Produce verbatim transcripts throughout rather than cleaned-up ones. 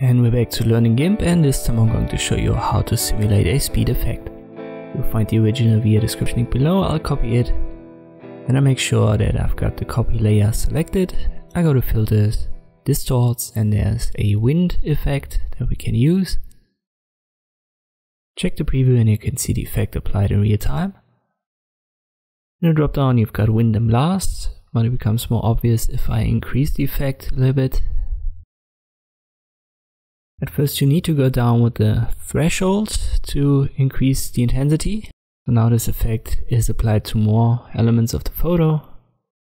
And we're back to learning GIMP, and this time I'm going to show you how to simulate a speed effect. You'll find the original via description link below. I'll copy it, and I make sure that I've got the copy layer selected. I go to filters, distorts, and there's a wind effect that we can use. Check the preview and you can see the effect applied in real time. In the drop down you've got wind and blast, but it becomes more obvious if I increase the effect a little bit. At first you need to go down with the threshold to increase the intensity. So now this effect is applied to more elements of the photo.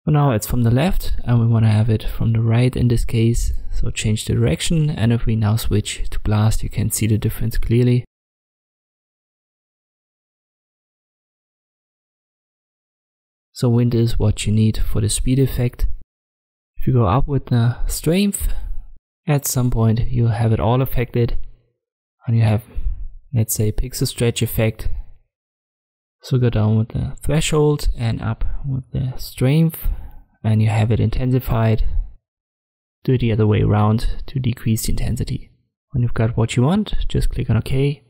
For now it's from the left and we want to have it from the right in this case. So change the direction, and if we now switch to blast you can see the difference clearly. So wind is what you need for the speed effect. If you go up with the strength, at some point you'll have it all affected and you have, let's say, pixel stretch effect. So go down with the threshold and up with the strength and you have it intensified. Do it the other way around to decrease the intensity. When you've got what you want, just click on OK.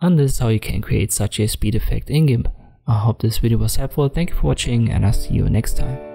And this is how you can create such a speed effect in GIMP. I hope this video was helpful. Thank you for watching, and I'll see you next time.